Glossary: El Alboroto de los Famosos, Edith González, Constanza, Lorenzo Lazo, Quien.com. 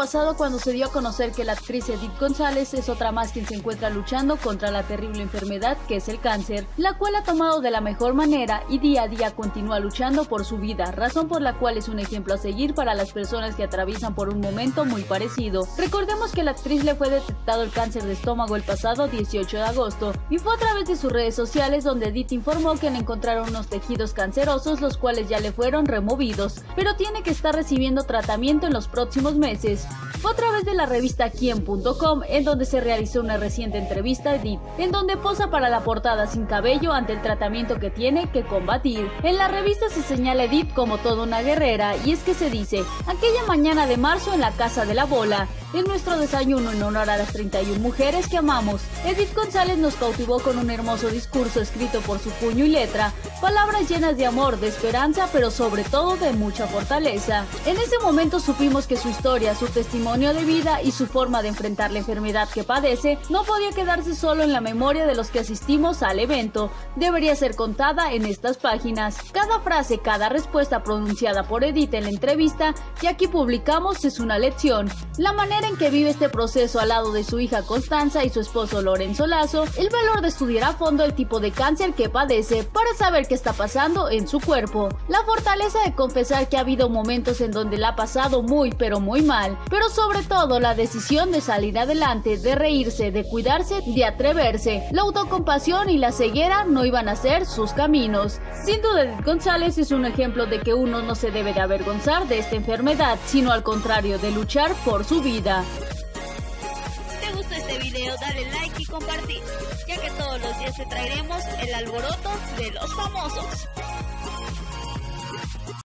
pasado cuando se dio a conocer que la actriz Edith González es otra más quien se encuentra luchando contra la terrible enfermedad que es el cáncer, la cual ha tomado de la mejor manera y día a día continúa luchando por su vida, razón por la cual es un ejemplo a seguir para las personas que atraviesan por un momento muy parecido. Recordemos que la actriz le fue detectado el cáncer de estómago el pasado 18 de agosto y fue a través de sus redes sociales donde Edith informó que le encontraron unos tejidos cancerosos los cuales ya le fueron removidos, pero tiene que estar recibiendo tratamiento en los próximos meses. Fue a través de la revista Quien.com en donde se realizó una reciente entrevista a Edith, en donde posa para la portada sin cabello ante el tratamiento que tiene que combatir. En la revista se señala a Edith como toda una guerrera y es que se dice, aquella mañana de marzo en la Casa de la Bola, en nuestro desayuno en honor a las 31 mujeres que amamos, Edith González nos cautivó con un hermoso discurso escrito por su puño y letra, palabras llenas de amor, de esperanza, pero sobre todo de mucha fortaleza. En ese momento supimos que su historia, su testimonio de vida y su forma de enfrentar la enfermedad que padece no podía quedarse solo en la memoria de los que asistimos al evento, debería ser contada en estas páginas. Cada frase, cada respuesta pronunciada por Edith en la entrevista que aquí publicamos es una lección. La manera en que vive este proceso al lado de su hija Constanza y su esposo Lorenzo Lazo, el valor de estudiar a fondo el tipo de cáncer que padece para saber qué está pasando en su cuerpo, la fortaleza de confesar que ha habido momentos en donde la ha pasado muy pero muy mal, pero sobre todo la decisión de salir adelante, de reírse, de cuidarse, de atreverse, la autocompasión y la ceguera no iban a ser sus caminos. Sin duda Edith González es un ejemplo de que uno no se debe de avergonzar de esta enfermedad, sino al contrario de luchar por su vida. Si te gustó este video, dale like y compartir, ya que todos los días te traeremos el alboroto de los famosos.